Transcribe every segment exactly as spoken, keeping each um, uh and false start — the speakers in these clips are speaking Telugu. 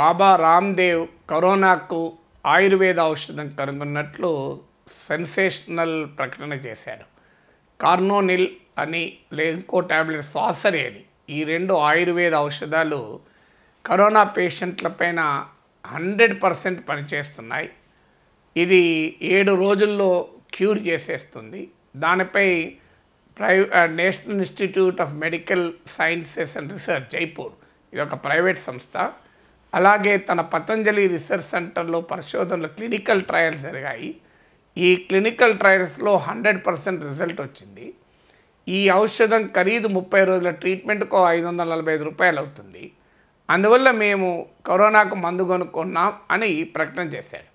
బాబా రామదేవ్ కరోనాకు ఆయుర్వేద ఔషధం కనుగొన్నట్లు సెన్సేషనల్ ప్రకటన చేశారు. కార్నోనిల్ అని లేంకో టాబ్లెట్ సాసరి అని ఈ రెండు ఆయుర్వేద ఔషధాలు కరోనా పేషెంట్ల పైన హండ్రెడ్ పర్సెంట్ పనిచేస్తున్నాయి. ఇది ఏడు రోజుల్లో క్యూర్ చేసేస్తుంది. దానిపై ప్రై national institute of medical sciences and research Jaipur, ఇది ఒక ప్రైవేట్ సంస్థ, అలాగే తన పతంజలి రీసెర్చ్ సెంటర్లో పరిశోధనలు క్లినికల్ ట్రయల్స్ జరిగాయి. ఈ క్లినికల్ ట్రయల్స్లో హండ్రెడ్ పర్సెంట్ రిజల్ట్ వచ్చింది. ఈ ఔషధం ఖరీదు ముప్పై రోజుల ట్రీట్మెంట్కు ఐదు వందల నలభై ఐదు రూపాయలు అవుతుంది. అందువల్ల మేము కరోనాకు మందు కొనుక్కున్నాం అని ప్రకటన చేశారు.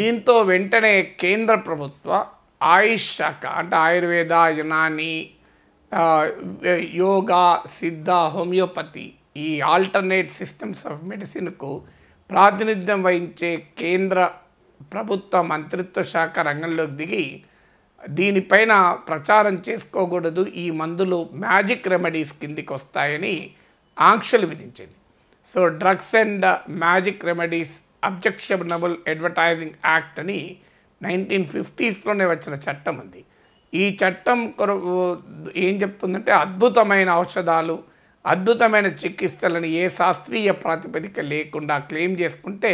దీంతో వెంటనే కేంద్ర ప్రభుత్వ ఆయుష్ శాఖ, అంటే ఆయుర్వేద, యునాని, యోగా, సిద్ధ, హోమియోపతి, ఈ ఆల్టర్నేట్ సిస్టమ్స్ ఆఫ్ మెడిసిన్కు ప్రాతినిధ్యం వహించే కేంద్ర ప్రభుత్వ మంత్రిత్వ శాఖ రంగంలోకి దిగి దీనిపైన ప్రచారం చేసుకోకూడదు, ఈ మందులు మ్యాజిక్ రెమెడీస్ కిందికి వస్తాయని ఆంక్షలు విధించింది. So drugs and magic remedies objectionable advertising act అని నైన్టీన్ ఫిఫ్టీస్లోనే వచ్చిన చట్టం ఉంది. ఈ చట్టం ఏం చెప్తుందంటే అద్భుతమైన ఔషధాలు, అద్భుతమైన చికిత్సలను ఏ శాస్త్రీయ ప్రాతిపదిక లేకుండా క్లెయిమ్ చేసుకుంటే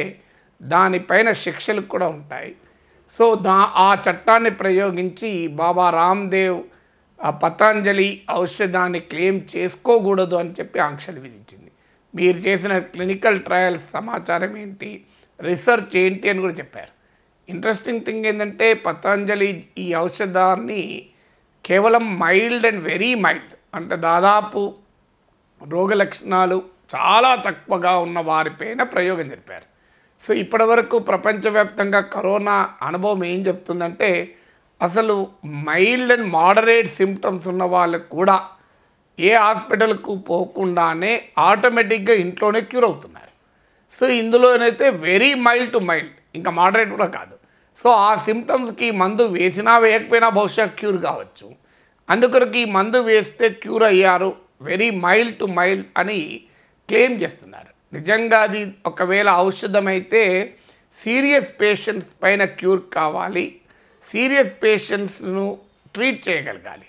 దానిపైన శిక్షలు కూడా ఉంటాయి. సో దా ఆ చట్టాన్ని ప్రయోగించి బాబా రామ్దేవ్ పతంజలి ఔషధాన్ని క్లెయిమ్ చేసుకోకూడదు అని చెప్పి ఆంక్షలు విధించింది. మీరు చేసిన క్లినికల్ ట్రయల్స్ సమాచారం ఏంటి, రీసెర్చ్ ఏంటి అని కూడా చెప్పారు. ఇంట్రెస్టింగ్ థింగ్ ఏంటంటే పతంజలి ఈ ఔషధాన్ని కేవలం మైల్డ్ అండ్ వెరీ మైల్డ్, అంటే దాదాపు రోగ లక్షణాలు చాలా తక్కువగా ఉన్న వారిపైన ప్రయోగం జరిపారు. సో ఇప్పటివరకు ప్రపంచవ్యాప్తంగా కరోనా అనుభవం ఏం చెప్తుందంటే అసలు మైల్డ్ అండ్ మోడరేట్ సిమ్టమ్స్ ఉన్న వాళ్ళకు కూడా ఏ హాస్పిటల్కు పోకుండానే ఆటోమేటిక్గా ఇంట్లోనే క్యూర్ అవుతున్నారు. సో ఇందులోనైతే వెరీ మైల్డ్ టు మైల్డ్, ఇంకా మోడరేట్ కూడా కాదు. సో ఆ సిమ్టమ్స్కి మందు వేసినా వేయకపోయినా బహుశా క్యూర్ కావచ్చు. అందుకొరకు ఈ మందు వేస్తే క్యూర్ అయ్యారు, వెరీ మైల్డ్ టు మైల్డ్ అని క్లెయిమ్ చేస్తున్నారు. నిజంగా అది ఒకవేళ ఔషధం అయితే సీరియస్ పేషెంట్స్ పైన క్యూర్ కావాలి, సీరియస్ పేషెంట్స్ను ట్రీట్ చేయగలగాలి.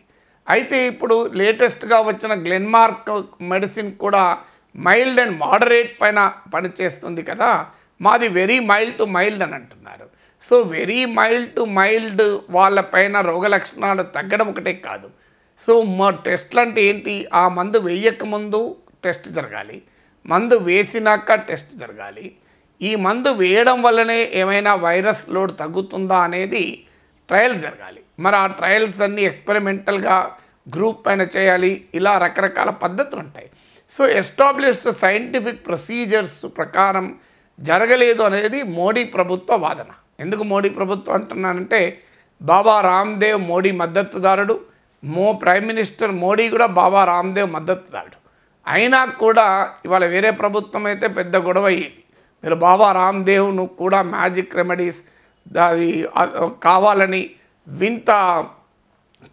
అయితే ఇప్పుడు లేటెస్ట్గా వచ్చిన గ్లెన్మార్క్ మెడిసిన్ కూడా మైల్డ్ అండ్ మోడరేట్ పైన పనిచేస్తుంది కదా, మాది వెరీ మైల్డ్ టు మైల్డ్ అని అంటున్నారు. So very mild to mild వాళ్ళపైన రోగ లక్షణాలు తగ్గడం ఒకటే కాదు, సో మా టెస్ట్లు అంటే ఏంటి, ఆ మందు వేయకముందు టెస్ట్ జరగాలి, మందు వేసినాక టెస్ట్ జరగాలి. ఈ మందు వేయడం వల్లనే ఏమైనా వైరస్ లోడ్ తగ్గుతుందా అనేది ట్రయల్స్ జరగాలి. మరి ఆ ట్రయల్స్ అన్నీ ఎక్స్పెరిమెంటల్గా గ్రూప్ పైన చేయాలి. ఇలా రకరకాల పద్ధతులు ఉంటాయి. సో ఎస్టాబ్లిష్డ్ సైంటిఫిక్ ప్రొసీజర్స్ ప్రకారం జరగలేదు అనేది మోడీ ప్రభుత్వ వాదన. ఎందుకు మోడీ ప్రభుత్వం అంటున్నానంటే బాబా రామ్దేవ్ మోడీ మద్దతుదారుడు, మో ప్రైమ్ మినిస్టర్ మోడీ కూడా బాబా రామ్దేవ్ మద్దతుదారుడు. అయినా కూడా ఇవాళ వేరే ప్రభుత్వం అయితే పెద్ద గొడవ అయ్యేది, మీరు బాబా రామ్దేవ్ను కూడా మ్యాజిక్ రెమెడీస్ అది కావాలని వింత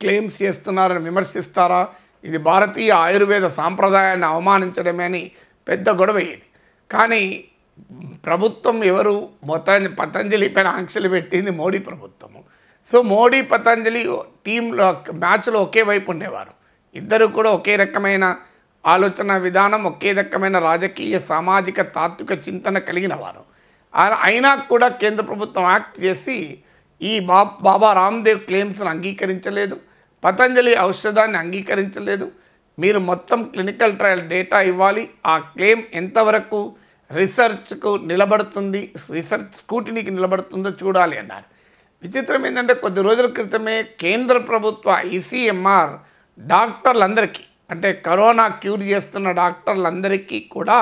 క్లెయిమ్స్ చేస్తున్నారని విమర్శిస్తారా, ఇది భారతీయ ఆయుర్వేద సాంప్రదాయాన్ని అవమానించడమే అని పెద్ద గొడవ అయ్యేది. కానీ ప్రభుత్వం ఎవరు మొత్తం పతంజలి పైన ఆంక్షలు పెట్టింది మోడీ ప్రభుత్వము. సో మోడీ పతంజలి టీంలో మ్యాచ్లో ఒకే వైపు ఉండేవారు. ఇద్దరు కూడా ఒకే రకమైన ఆలోచన విధానం, ఒకే రకమైన రాజకీయ సామాజిక తాత్విక చింతన కలిగిన వారు. అయినా కూడా కేంద్ర ప్రభుత్వం యాక్ట్ చేసి ఈ బా బాబా రామ్దేవ్ క్లెయిమ్స్ను అంగీకరించలేదు, పతంజలి ఔషధాన్ని అంగీకరించలేదు. మీరు మొత్తం క్లినికల్ ట్రయల్ డేటా ఇవ్వాలి, ఆ క్లెయిమ్ ఎంతవరకు రీసెర్చ్కు నిలబడుతుంది, రీసెర్చ్ స్కూటినీకి నిలబడుతుందో చూడాలి అన్నారు. విచిత్రం ఏంటంటే కొద్ది రోజుల క్రితమే కేంద్ర ప్రభుత్వ ఐసీఎంఆర్ డాక్టర్లందరికీ, అంటే కరోనా క్యూర్ చేస్తున్న డాక్టర్లందరికీ కూడా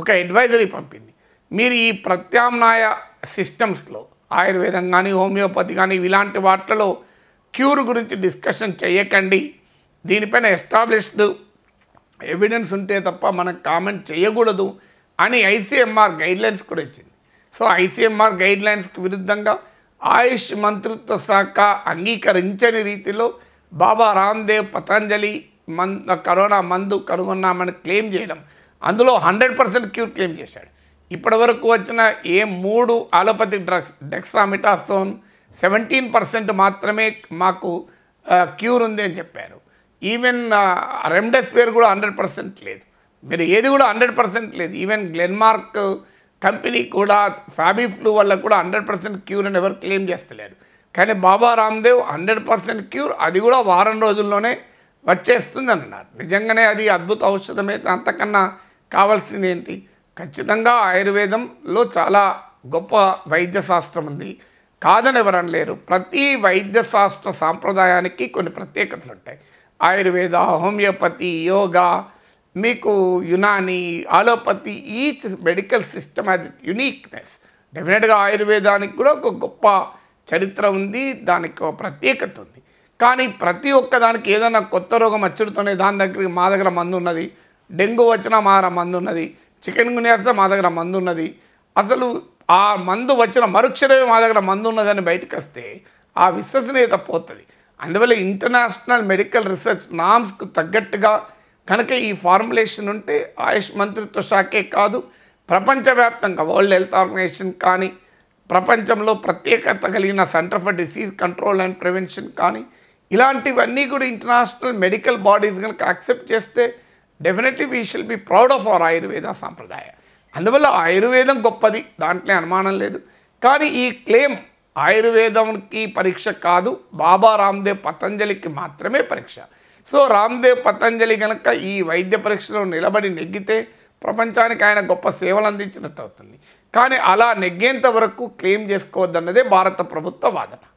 ఒక అడ్వైజరీ పంపింది. మీరు ఈ ప్రత్యామ్నాయ సిస్టమ్స్లో ఆయుర్వేదం కానీ హోమియోపతి కానీ ఇలాంటి వాటిలో క్యూర్ గురించి డిస్కషన్ చేయకండి, దీనిపైన ఎస్టాబ్లిష్డ్ ఎవిడెన్స్ ఉంటే తప్ప మనం కామెంట్ చేయకూడదు అని ఐసీఎంఆర్ గైడ్లైన్స్ కూడా ఇచ్చింది. సో ఐసీఎంఆర్ గైడ్లైన్స్కి విరుద్ధంగా ఆయుష్ మంత్రిత్వ శాఖ అంగీకరించని రీతిలో బాబా రామ్దేవ్ పతంజలి మన్ కరోనా మందు కనుగొన్నామని క్లెయిమ్ చేయడం, అందులో హండ్రెడ్ పర్సెంట్ క్యూర్ క్లెయిమ్ చేశాడు. ఇప్పటివరకు వచ్చిన ఏ మూడు allopathic drugs dexamethasone seventeen percent మాత్రమే మాకు క్యూర్ ఉంది అని చెప్పారు. ఈవెన్ రెమడెసివిర్ కూడా హండ్రెడ్ పర్సెంట్ లేదు, మీరు ఏది కూడా హండ్రెడ్ పర్సెంట్ లేదు. ఈవెన్ గ్లేనమార్క్ కంపెనీ కూడా ఫ్యాబీ ఫ్లూ వల్ల కూడా హండ్రెడ్ పర్సెంట్ క్యూర్ అని ఎవరు క్లెయిమ్ చేస్తలేరు. కానీ Baba Ramdev hundred percent cure, అది కూడా వారం రోజుల్లోనే వచ్చేస్తుంది అన్నారు. నిజంగానే అది అద్భుత ఔషధమే. అంతకన్నా కావాల్సింది ఏంటి? ఖచ్చితంగా ఆయుర్వేదంలో చాలా గొప్ప వైద్య శాస్త్రం ఉంది, కాదని ఎవరనలేరు. ప్రతి వైద్య శాస్త్ర సాంప్రదాయానికి కొన్ని ప్రత్యేకతలు ఉంటాయి. ఆయుర్వేద, హోమియోపతి, యోగా, మీకు Unani, allopathy, each medical system has uniqueness. డెఫినెట్గా ఆయుర్వేదానికి కూడా ఒక గొప్ప చరిత్ర ఉంది, దానికి ఒక ప్రత్యేకత ఉంది. కానీ ప్రతి ఒక్కదానికి ఏదైనా కొత్త రోగం అచ్చుడుతోనే దాని దగ్గరికి మా దగ్గర మందు ఉన్నది, డెంగ్యూ వచ్చినా మా దగ్గర మందు ఉన్నది, చికెన్ గున్యా వస్తే మా దగ్గర మందు ఉన్నది, అసలు ఆ మందు వచ్చిన మరుక్షణమే మా దగ్గర మందు ఉన్నదని బయటకు వస్తే ఆ విశ్వసనీయత పోతుంది. అందువల్ల ఇంటర్నేషనల్ మెడికల్ రీసెర్చ్ నామ్స్కు తగ్గట్టుగా కనుక ఈ ఫార్ములేషన్ ఉంటే ఆయుష్ మంత్రిత్వ శాఖే కాదు ప్రపంచవ్యాప్తంగా వరల్డ్ హెల్త్ ఆర్గనైజేషన్ కానీ, ప్రపంచంలో ప్రత్యేకత కలిగిన centre for disease control and prevention కానీ, ఇలాంటివన్నీ కూడా ఇంటర్నేషనల్ మెడికల్ బాడీస్ కనుక యాక్సెప్ట్ చేస్తే definitely we shall be proud of our Ayurveda సాంప్రదాయ. అందువల్ల ఆయుర్వేదం గొప్పది, దాంట్లో అనుమానం లేదు. కానీ ఈ క్లెయిమ్ ఆయుర్వేదంకి పరీక్ష కాదు, బాబా రామదేవ్ పతంజలికి మాత్రమే పరీక్ష. సో రామదేవ్ పతంజలి కనుక ఈ వైద్య పరీక్షలో నిలబడి నెగ్గితే ప్రపంచానికి ఆయన గొప్ప సేవలు అందించినట్టు అవుతుంది. కానీ అలా నెగ్గేంత వరకు క్లెయిమ్ చేసుకోవద్దన్నదే భారత ప్రభుత్వ వాదన.